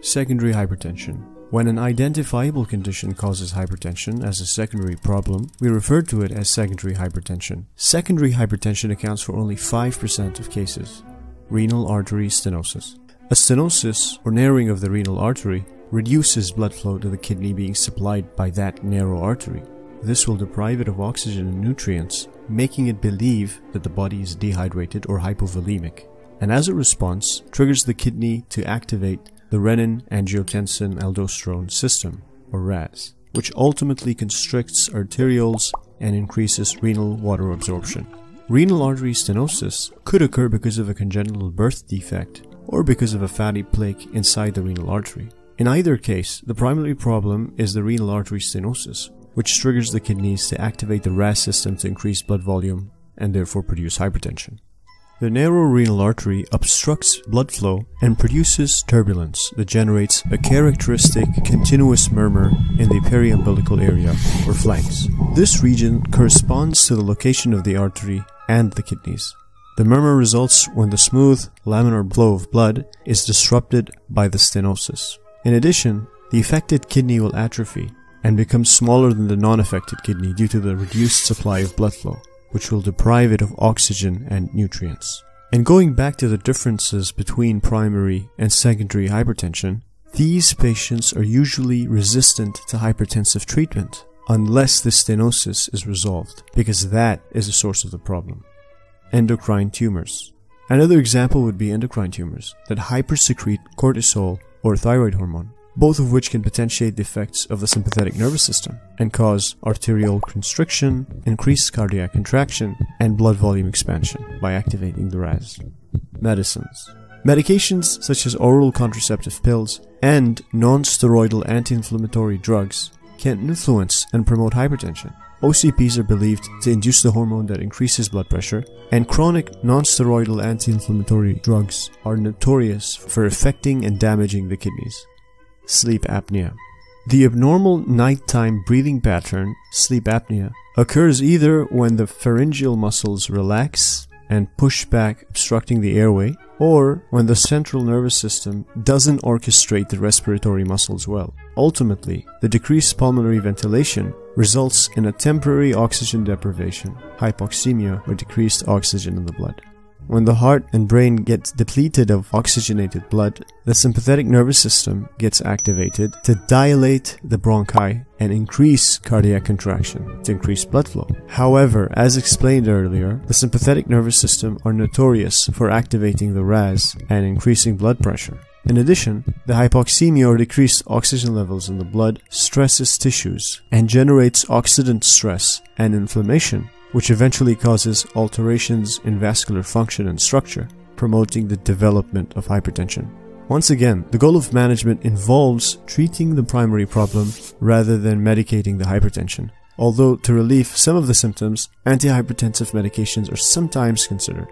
Secondary hypertension. When an identifiable condition causes hypertension as a secondary problem, we refer to it as secondary hypertension. Secondary hypertension accounts for only 5% of cases. Renal artery stenosis. A stenosis, or narrowing of the renal artery, reduces blood flow to the kidney being supplied by that narrow artery. This will deprive it of oxygen and nutrients, making it believe that the body is dehydrated or hypovolemic, and as a response, triggers the kidney to activate the renin-angiotensin-aldosterone system, or RAS, which ultimately constricts arterioles and increases renal water absorption. Renal artery stenosis could occur because of a congenital birth defect or because of a fatty plaque inside the renal artery. In either case, the primary problem is the renal artery stenosis, which triggers the kidneys to activate the RAS system to increase blood volume and therefore produce hypertension. The narrow renal artery obstructs blood flow and produces turbulence that generates a characteristic continuous murmur in the periumbilical area or flanks. This region corresponds to the location of the artery and the kidneys. The murmur results when the smooth laminar flow of blood is disrupted by the stenosis. In addition, the affected kidney will atrophy and become smaller than the non-affected kidney due to the reduced supply of blood flow, which will deprive it of oxygen and nutrients. And going back to the differences between primary and secondary hypertension, these patients are usually resistant to hypertensive treatment unless the stenosis is resolved, because that is the source of the problem. Endocrine tumors. Another example would be endocrine tumors that hypersecrete cortisol or thyroid hormone, both of which can potentiate the effects of the sympathetic nervous system and cause arterial constriction, increased cardiac contraction, and blood volume expansion by activating the RAS. Medicines. Medications such as oral contraceptive pills and non-steroidal anti-inflammatory drugs can influence and promote hypertension. OCPs are believed to induce the hormone that increases blood pressure, and chronic non-steroidal anti-inflammatory drugs are notorious for affecting and damaging the kidneys. Sleep apnea. The abnormal nighttime breathing pattern, sleep apnea, occurs either when the pharyngeal muscles relax and push back, obstructing the airway, or when the central nervous system doesn't orchestrate the respiratory muscles well. Ultimately, the decreased pulmonary ventilation results in a temporary oxygen deprivation, hypoxemia, or decreased oxygen in the blood. When the heart and brain gets depleted of oxygenated blood, the sympathetic nervous system gets activated to dilate the bronchi and increase cardiac contraction to increase blood flow. However, as explained earlier, the sympathetic nervous system are notorious for activating the RAS and increasing blood pressure. In addition, the hypoxemia or decreased oxygen levels in the blood stresses tissues and generates oxidant stress and inflammation, which eventually causes alterations in vascular function and structure, promoting the development of hypertension. Once again, the goal of management involves treating the primary problem rather than medicating the hypertension, although to relieve some of the symptoms, antihypertensive medications are sometimes considered.